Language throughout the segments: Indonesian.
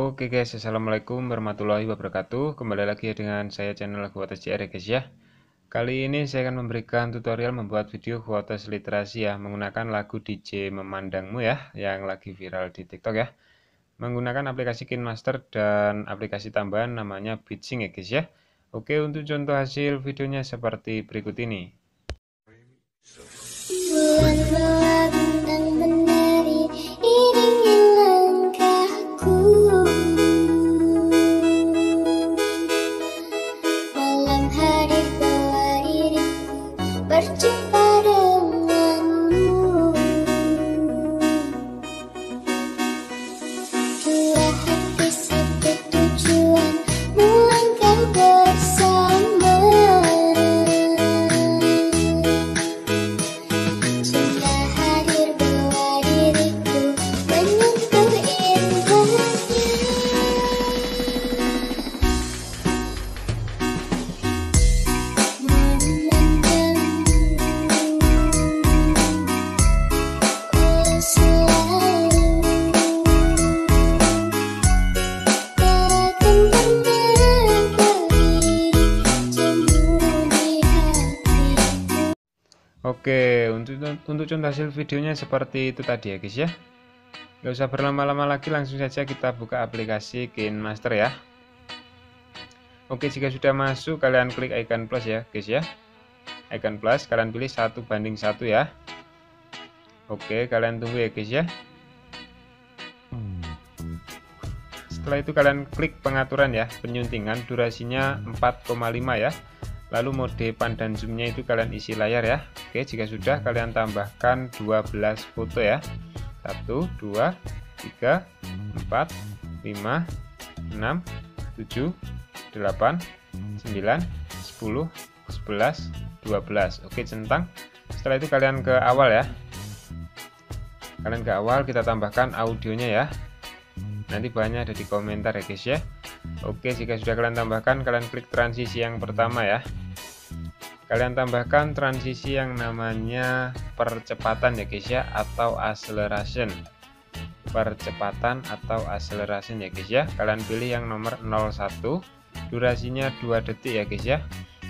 Oke guys, assalamualaikum warahmatullahi wabarakatuh. Kembali lagi dengan saya Channel Quotes JR guys ya. Kali ini saya akan memberikan tutorial membuat video quotes literasi ya, menggunakan lagu DJ Memandangmu ya, yang lagi viral di TikTok ya. Menggunakan aplikasi Kinemaster dan aplikasi tambahan namanya Beatsync ya guys ya. Oke, untuk contoh hasil videonya seperti berikut ini. Oke, untuk contoh hasil videonya seperti itu tadi ya guys ya. Gak usah berlama-lama lagi, langsung saja kita buka aplikasi Kinemaster ya. Oke, jika sudah masuk kalian klik icon plus ya guys ya. Icon plus, kalian pilih 1:1 ya. Oke, kalian tunggu ya guys ya. Setelah itu kalian klik pengaturan ya, penyuntingan durasinya 4,5 ya. Lalu mode pan dan zoomnya itu kalian isi layar ya. Oke, jika sudah kalian tambahkan 12 foto ya. 1, 2, 3, 4, 5, 6, 7, 8, 9, 10, 11, 12. Oke, centang. Setelah itu kalian ke awal ya. Kalian ke awal, kita tambahkan audionya ya. Nanti bahannya ada di komentar ya guys ya. Oke, jika sudah kalian tambahkan, kalian klik transisi yang pertama ya. Kalian tambahkan transisi yang namanya percepatan ya guys ya, atau acceleration. Percepatan atau acceleration ya guys ya. Kalian pilih yang nomor 01, durasinya 2 detik ya guys ya.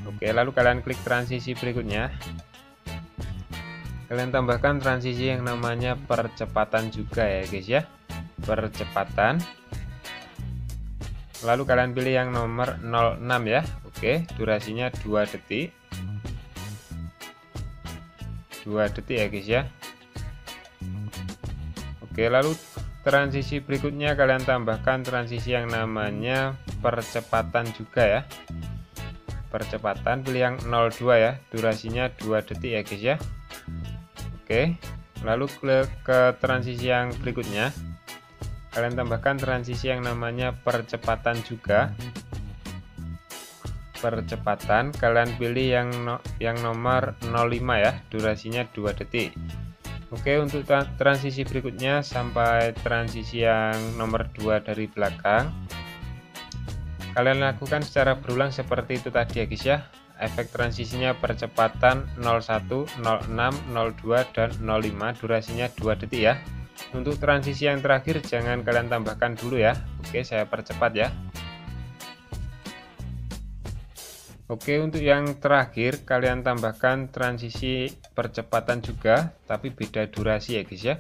Oke, lalu kalian klik transisi berikutnya. Kalian tambahkan transisi yang namanya percepatan juga ya guys ya. Percepatan, lalu kalian pilih yang nomor 06 ya. Oke, durasinya 2 detik ya guys ya. Oke, lalu transisi berikutnya kalian tambahkan transisi yang namanya percepatan juga ya. Percepatan, pilih yang 02 ya, durasinya 2 detik ya guys ya. Oke, lalu klik ke transisi yang berikutnya. Kalian tambahkan transisi yang namanya percepatan juga. Percepatan, kalian pilih yang nomor 05 ya, durasinya 2 detik. Oke, untuk transisi berikutnya sampai transisi yang nomor 2 dari belakang. Kalian lakukan secara berulang seperti itu tadi ya guys ya. Efek transisinya percepatan 01, 06, 02 dan 05, durasinya 2 detik ya. Untuk transisi yang terakhir jangan kalian tambahkan dulu ya. Oke, saya percepat ya. Oke, untuk yang terakhir kalian tambahkan transisi percepatan juga, tapi beda durasi ya guys ya.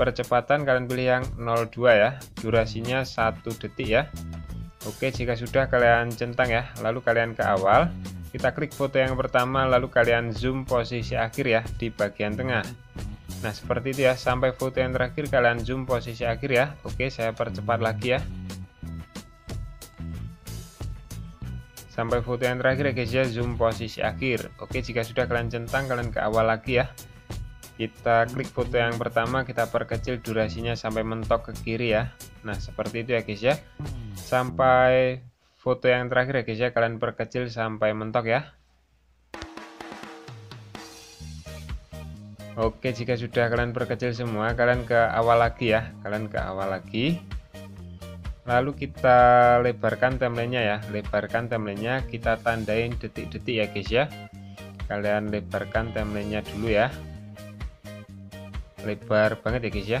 Percepatan kalian pilih yang 02 ya, durasinya 1 detik ya. Oke, jika sudah kalian centang ya, lalu kalian ke awal. Kita klik foto yang pertama, lalu kalian zoom posisi akhir ya, di bagian tengah. Nah, seperti itu ya, sampai foto yang terakhir kalian zoom posisi akhir ya. Oke, saya percepat lagi ya. Sampai foto yang terakhir ya guys ya, zoom posisi akhir. Oke, jika sudah kalian centang, kalian ke awal lagi ya. Kita klik foto yang pertama, kita perkecil durasinya sampai mentok ke kiri ya. Nah, seperti itu ya guys ya. Sampai foto yang terakhir ya guys ya, kalian perkecil sampai mentok ya. Oke, jika sudah kalian perkecil semua, kalian ke awal lagi ya. Kalian ke awal lagi. Lalu kita lebarkan timelinenya ya. Lebarkan timelinenya, kita tandain detik-detik ya guys ya. Kalian lebarkan timelinenya dulu ya. Lebar banget ya guys ya.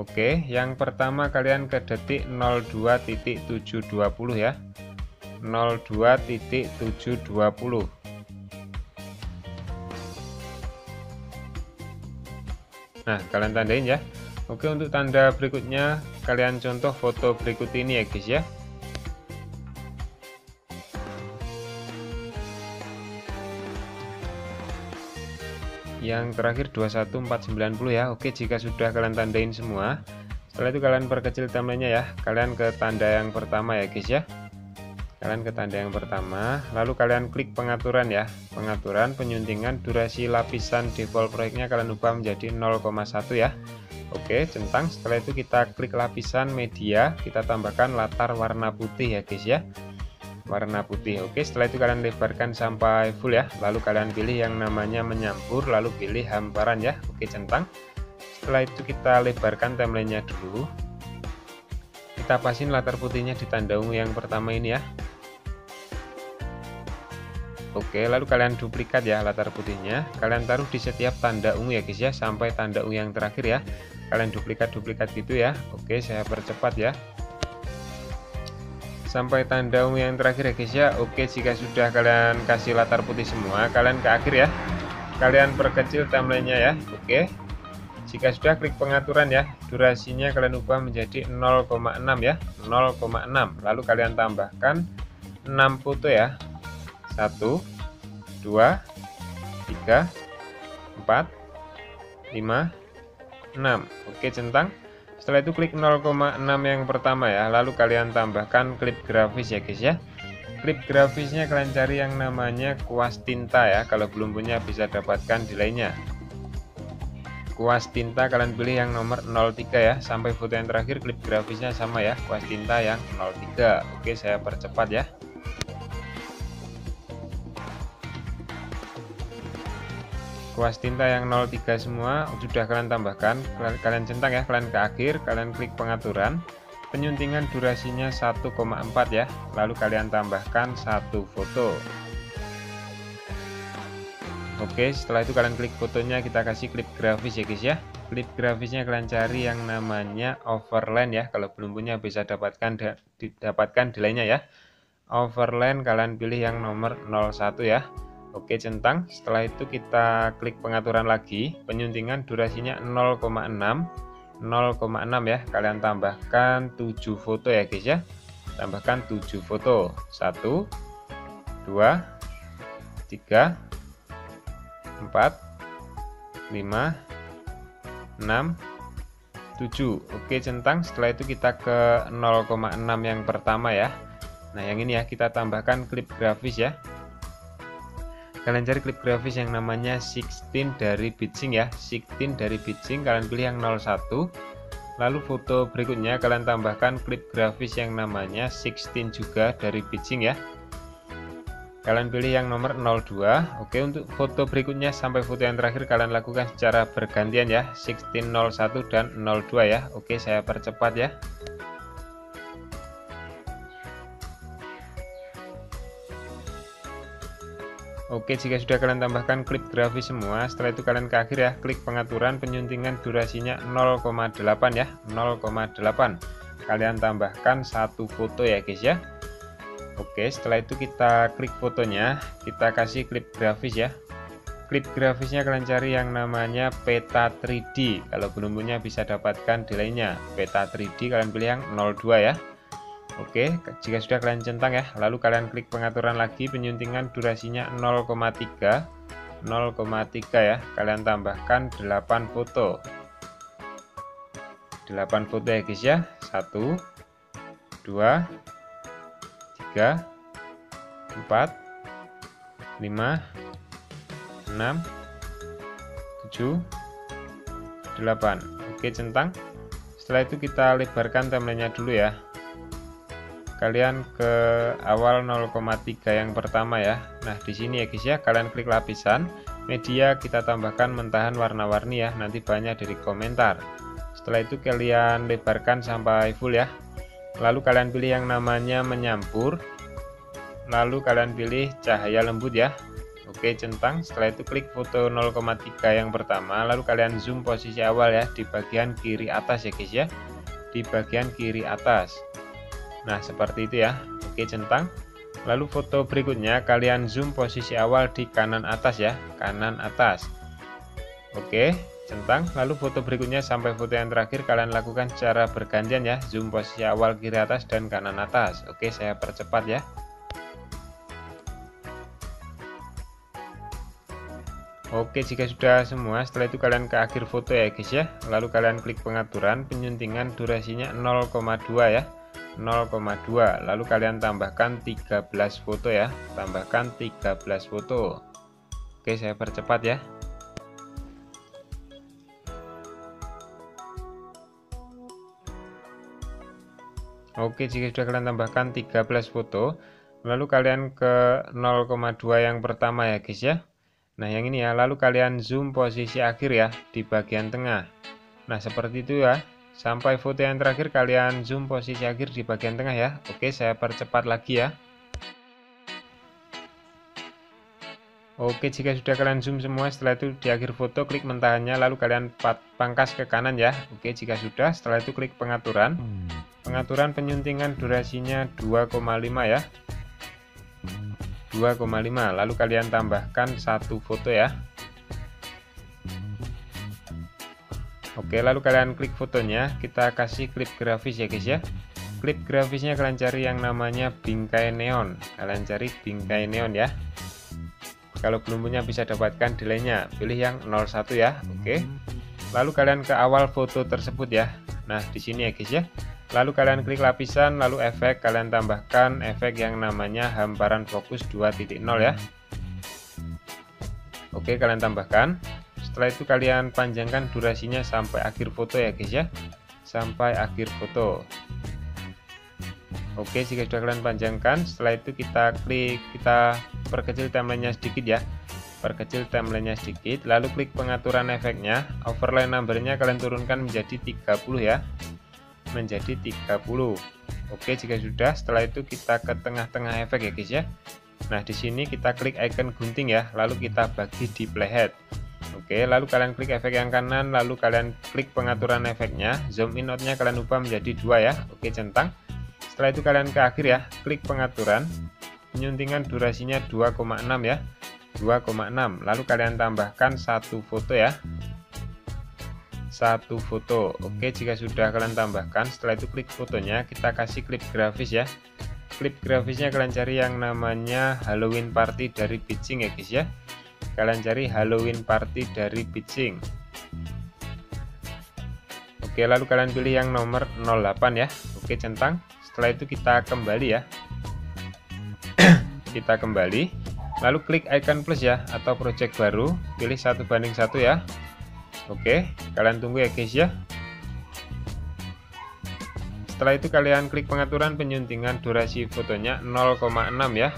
Oke, yang pertama kalian ke detik 02.720 ya. 02.720. Nah, kalian tandain ya. Oke, untuk tanda berikutnya kalian contoh foto berikut ini ya guys ya. Yang terakhir 21490 ya. Oke, jika sudah kalian tandain semua, setelah itu kalian perkecil thumbnailnya ya. Kalian ke tanda yang pertama ya guys ya. Kalian ke tanda yang pertama, lalu kalian klik pengaturan ya. Pengaturan penyuntingan durasi lapisan default proyeknya kalian ubah menjadi 0,1 ya. Oke, centang. Setelah itu kita klik lapisan media, kita tambahkan latar warna putih ya guys ya. Warna putih. Oke, setelah itu kalian lebarkan sampai full ya. Lalu kalian pilih yang namanya menyampur, lalu pilih hamparan ya. Oke, centang. Setelah itu kita lebarkan timelinenya dulu. Kita pasin latar putihnya di tanda ungu yang pertama ini ya. Oke, lalu kalian duplikat ya latar putihnya. Kalian taruh di setiap tanda ungu ya guys ya, sampai tanda ungu yang terakhir ya. Kalian duplikat gitu ya. Oke, saya percepat ya. Sampai tanda ungu yang terakhir ya guys ya. Oke, jika sudah kalian kasih latar putih semua, kalian ke akhir ya. Kalian perkecil timelinenya ya. Oke. Jika sudah klik pengaturan ya. Durasinya kalian ubah menjadi 0,6 ya. 0,6. Lalu kalian tambahkan 6 foto ya. 1, 2, 3, 4, 5, 6. Oke, centang. Setelah itu klik 0,6 yang pertama ya. Lalu kalian tambahkan klip grafis ya guys ya. Klip grafisnya kalian cari yang namanya kuas tinta ya. Kalau belum punya bisa dapatkan di lainnya. Kuas tinta kalian pilih yang nomor 03 ya. Sampai foto yang terakhir klip grafisnya sama ya. Kuas tinta yang 03. Oke, saya percepat ya. Kuas tinta yang 03 semua sudah kalian tambahkan, kalian centang ya, kalian ke akhir, kalian klik pengaturan penyuntingan durasinya 1,4 ya, lalu kalian tambahkan 1 foto. Oke, setelah itu kalian klik fotonya, kita kasih klip grafis ya guys ya. Klip grafisnya kalian cari yang namanya overland ya, kalau belum punya bisa didapatkan di lainnya ya. Overland kalian pilih yang nomor 01 ya. Oke, centang. Setelah itu kita klik pengaturan lagi, penyuntingan durasinya 0,6 ya. Kalian tambahkan 7 foto ya guys ya. Tambahkan 7 foto. 1, 2, 3, 4, 5, 6, 7. Oke, centang. Setelah itu kita ke 0,6 yang pertama ya. Nah, yang ini ya, kita tambahkan klip grafis ya. Kalian cari klip grafis yang namanya 16 dari Beatsync ya. 16 dari Beatsync, kalian pilih yang 01. Lalu foto berikutnya kalian tambahkan klip grafis yang namanya 16 juga dari Beatsync ya. Kalian pilih yang nomor 02. Oke, untuk foto berikutnya sampai foto yang terakhir kalian lakukan secara bergantian ya. 16, 01 dan 02 ya. Oke, saya percepat ya. Oke, jika sudah kalian tambahkan klip grafis semua, setelah itu kalian ke akhir ya, klik pengaturan penyuntingan durasinya 0,8 ya, 0,8. Kalian tambahkan 1 foto ya guys ya. Oke, setelah itu kita klik fotonya, kita kasih klip grafis ya. Klip grafisnya kalian cari yang namanya peta 3D, kalau belum punya bisa dapatkan di lainnya. Peta 3D kalian pilih yang 02 ya. Oke, jika sudah kalian centang ya, lalu kalian klik pengaturan lagi, penyuntingan durasinya 0,3 ya, kalian tambahkan 8 foto. 8 foto ya guys ya, 1, 2, 3, 4, 5, 6, 7, 8. Oke, centang. Setelah itu kita lebarkan timelinenya dulu ya. Kalian ke awal 0,3 yang pertama ya. Nah, di sini ya guys ya, kalian klik lapisan media, kita tambahkan mentahan warna-warni ya, nanti banyak dari komentar. Setelah itu kalian lebarkan sampai full ya. Lalu kalian pilih yang namanya menyampur. Lalu kalian pilih cahaya lembut ya. Oke centang, setelah itu klik foto 0,3 yang pertama, lalu kalian zoom posisi awal ya, di bagian kiri atas ya guys ya, di bagian kiri atas. Nah seperti itu ya. Oke centang, lalu foto berikutnya kalian zoom posisi awal di kanan atas ya, kanan atas. Oke centang, lalu foto berikutnya sampai foto yang terakhir kalian lakukan secara bergantian ya, zoom posisi awal kiri atas dan kanan atas. Oke saya percepat ya. Oke jika sudah semua, setelah itu kalian ke akhir foto ya guys ya, lalu kalian klik pengaturan penyuntingan durasinya 0,2 ya, 0,2, lalu kalian tambahkan 13 foto ya, tambahkan 13 foto. Oke saya percepat ya. Oke jika sudah kalian tambahkan 13 foto, lalu kalian ke 0,2 yang pertama ya guys ya. Nah yang ini ya, lalu kalian zoom posisi akhir ya, di bagian tengah. Nah seperti itu ya, sampai foto yang terakhir kalian zoom posisi akhir di bagian tengah ya. Oke saya percepat lagi ya. Oke jika sudah kalian zoom semua, setelah itu di akhir foto klik mentahannya, lalu kalian pangkas ke kanan ya. Oke jika sudah, setelah itu klik pengaturan, pengaturan penyuntingan durasinya 2,5 ya, 2,5, lalu kalian tambahkan 1 foto ya. Oke lalu kalian klik fotonya, kita kasih klip grafis ya guys ya. Klip grafisnya kalian cari yang namanya bingkai neon, kalian cari bingkai neon ya. Kalau belum punya bisa dapatkan di lainnya, pilih yang 01 ya. Oke lalu kalian ke awal foto tersebut ya, nah di sini ya guys ya. Lalu kalian klik lapisan, lalu efek, kalian tambahkan efek yang namanya hamparan fokus 2.0 ya. Oke kalian tambahkan, setelah itu kalian panjangkan durasinya sampai akhir foto ya guys ya, sampai akhir foto. Oke jika sudah kalian panjangkan, setelah itu kita perkecil timelinenya sedikit ya, perkecil timelinenya sedikit, lalu klik pengaturan efeknya, overlay numbernya kalian turunkan menjadi 30 ya, menjadi 30. Oke jika sudah, setelah itu kita ke tengah-tengah efek ya guys ya. Nah di sini kita klik icon gunting ya, lalu kita bagi di playhead. Oke lalu kalian klik efek yang kanan, lalu kalian klik pengaturan efeknya, zoom in outnya kalian ubah menjadi 2 ya. Oke centang, setelah itu kalian ke akhir ya, klik pengaturan penyuntingan durasinya 2,6 ya, 2,6, lalu kalian tambahkan 1 foto ya, 1 foto. Oke jika sudah kalian tambahkan, setelah itu klik fotonya, kita kasih klip grafis ya. Klip grafisnya kalian cari yang namanya Halloween Party dari Beijing ya guys ya, kalian cari Halloween Party dari Beijing. Oke lalu kalian pilih yang nomor 08 ya. Oke centang, setelah itu kita kembali ya, kita kembali, lalu klik icon plus ya, atau project baru, pilih 1:1 ya. Oke kalian tunggu ya guys ya. Setelah itu kalian klik pengaturan penyuntingan durasi fotonya 0,6 ya,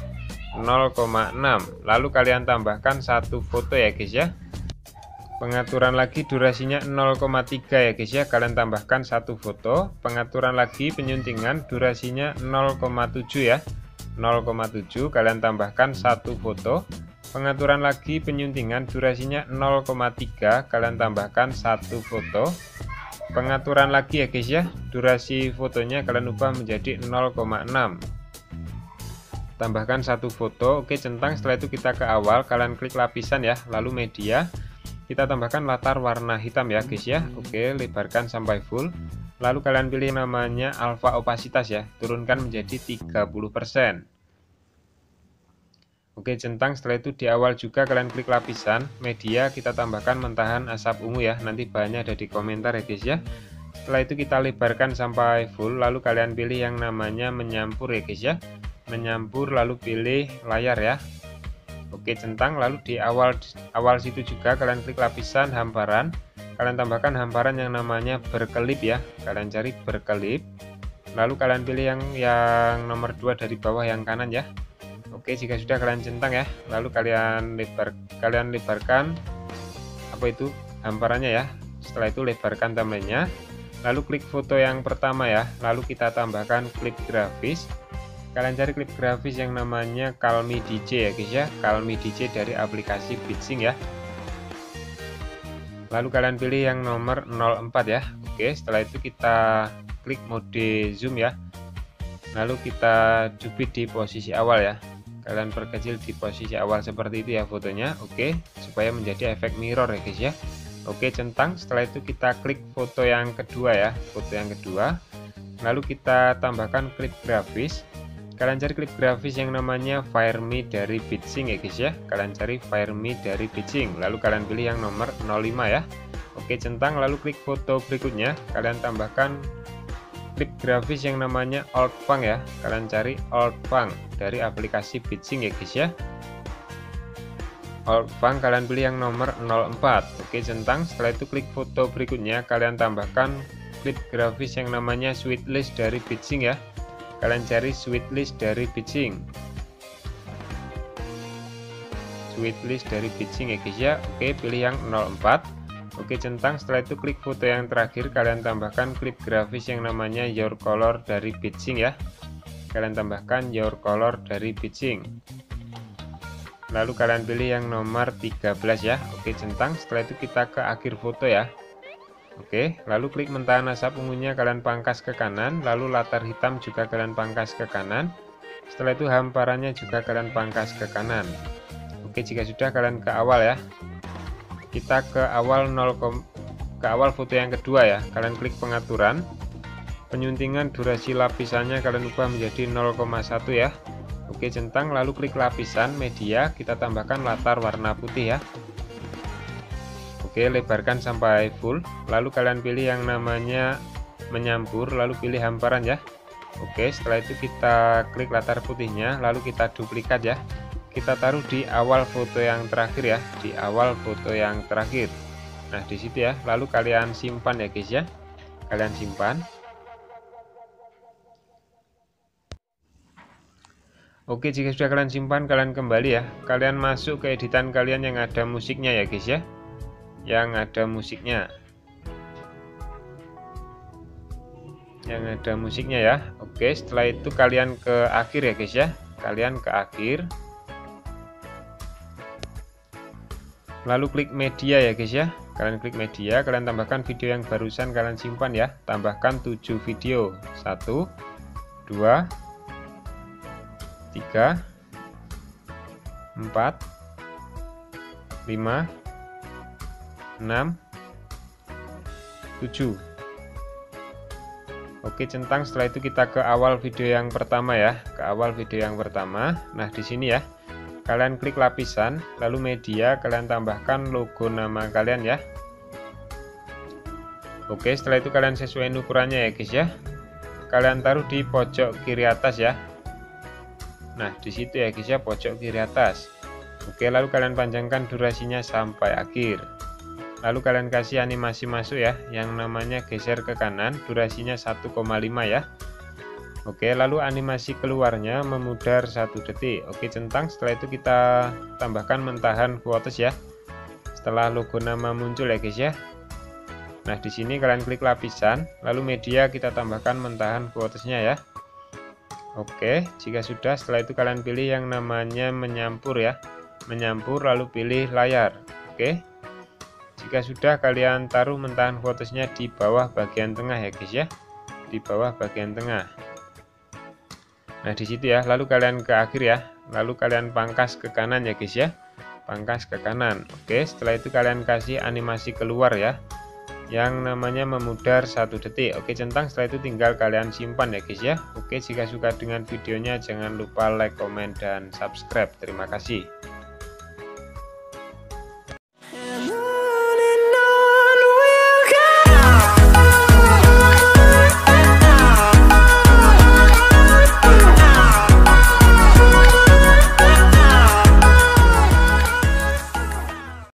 0,6, lalu kalian tambahkan 1 foto ya guys ya. Pengaturan lagi durasinya 0,3 ya guys ya, kalian tambahkan 1 foto. Pengaturan lagi penyuntingan durasinya 0,7 ya, 0,7, kalian tambahkan 1 foto. Pengaturan lagi penyuntingan durasinya 0,3, kalian tambahkan 1 foto. Pengaturan lagi ya guys ya, durasi fotonya kalian ubah menjadi 0,6, tambahkan 1 foto. Oke centang, setelah itu kita ke awal, kalian klik lapisan ya, lalu media, kita tambahkan latar warna hitam ya guys ya. Oke lebarkan sampai full, lalu kalian pilih namanya alpha opasitas ya, turunkan menjadi 30%. Oke centang, setelah itu di awal juga kalian klik lapisan media, kita tambahkan mentahan asap ungu ya, nanti bahannya ada di komentar ya guys ya. Setelah itu kita lebarkan sampai full, lalu kalian pilih yang namanya menyampur ya guys ya, menyampur, lalu pilih layar ya. Oke centang, lalu di awal situ juga kalian klik lapisan hamparan, kalian tambahkan hamparan yang namanya berkelip ya, kalian cari berkelip, lalu kalian pilih yang nomor 2 dari bawah yang kanan ya. Oke jika sudah kalian centang ya, lalu kalian lebarkan apa itu hamparannya ya. Setelah itu lebarkan thumbnailnya, lalu klik foto yang pertama ya, lalu kita tambahkan klip grafis, Kalian cari klip grafis yang namanya Kalmi DJ ya guys ya, Kalmi DJ dari aplikasi Beatsync ya. Lalu kalian pilih yang nomor 04 ya. Oke, setelah itu kita klik mode zoom ya. Lalu kita cubit di posisi awal ya. Kalian perkecil di posisi awal seperti itu ya fotonya. Oke, supaya menjadi efek mirror ya guys ya. Oke, centang. Setelah itu kita klik foto yang kedua ya. Foto yang kedua. Lalu kita tambahkan klip grafis. Kalian cari klip grafis yang namanya Fire Me dari Beatsync ya guys ya. Kalian cari Fire Me dari Beatsync, lalu kalian pilih yang nomor 05 ya. Oke, centang, lalu klik foto berikutnya. Kalian tambahkan klip grafis yang namanya Old Punk ya. Kalian cari Old Punk dari aplikasi Beatsync ya guys ya. Old Punk kalian pilih yang nomor 04. Oke, centang, setelah itu klik foto berikutnya. Kalian tambahkan klip grafis yang namanya Sweetlist dari Beatsync ya. Kalian cari Sweetlist dari Beatsync. Sweetlist dari Beatsync ya guys ya. Oke, pilih yang 04. Oke, centang, setelah itu klik foto yang terakhir. Kalian tambahkan klip grafis yang namanya Your Color dari Beatsync ya. Kalian tambahkan Your Color dari Beatsync. Lalu kalian pilih yang nomor 13 ya. Oke, centang, setelah itu kita ke akhir foto ya. Oke, lalu klik mentahan asap ungunya kalian pangkas ke kanan, lalu latar hitam juga kalian pangkas ke kanan. Setelah itu hamparannya juga kalian pangkas ke kanan. Oke, jika sudah kalian ke awal ya. Kita ke awal foto yang kedua ya. Kalian klik pengaturan. Penyuntingan durasi lapisannya kalian ubah menjadi 0,1 ya. Oke, centang, lalu klik lapisan media, kita tambahkan latar warna putih ya. Oke, lebarkan sampai full, lalu kalian pilih yang namanya menyampur, lalu pilih hamparan ya. Oke, setelah itu kita klik latar putihnya, lalu kita duplikat ya. Kita taruh di awal foto yang terakhir ya, di awal foto yang terakhir. Nah, di situ ya, lalu kalian simpan ya guys ya. Kalian simpan. Oke, jika sudah kalian simpan, kalian kembali ya. Kalian masuk ke editan kalian yang ada musiknya ya guys ya. yang ada musiknya ya. Oke, setelah itu kalian ke akhir ya guys ya, kalian ke akhir, lalu klik media ya guys ya. Kalian klik media, kalian tambahkan video yang barusan kalian simpan ya. Tambahkan 7 video, 1, 2, 3, 4, 5, 6, 7. Oke, centang, setelah itu kita ke awal video yang pertama ya, ke awal video yang pertama. Nah, di sini ya, kalian klik lapisan, lalu media, kalian tambahkan logo nama kalian ya. Oke, setelah itu kalian sesuaikan ukurannya ya guys ya. Kalian taruh di pojok kiri atas ya. Nah, di situ ya guys ya, pojok kiri atas. Oke, lalu kalian panjangkan durasinya sampai akhir. Lalu kalian kasih animasi masuk ya, yang namanya geser ke kanan, durasinya 1,5 ya. Oke, lalu animasi keluarnya memudar 1 detik. Oke, centang, setelah itu kita tambahkan mentahan quotes ya. Setelah logo nama muncul ya guys ya. Nah, di sini kalian klik lapisan, lalu media, kita tambahkan mentahan quotesnya ya. Oke, jika sudah, setelah itu kalian pilih yang namanya menyampur ya. Menyampur, lalu pilih layar. Oke. Jika sudah, kalian taruh mentahan quotesnya di bawah bagian tengah ya guys ya, di bawah bagian tengah. Nah, di situ ya, lalu kalian ke akhir ya, lalu kalian pangkas ke kanan ya guys ya, pangkas ke kanan. Oke, setelah itu kalian kasih animasi keluar ya, yang namanya memudar 1 detik. Oke, centang, setelah itu tinggal kalian simpan ya guys ya. Oke, jika suka dengan videonya jangan lupa like, komen, dan subscribe. Terima kasih.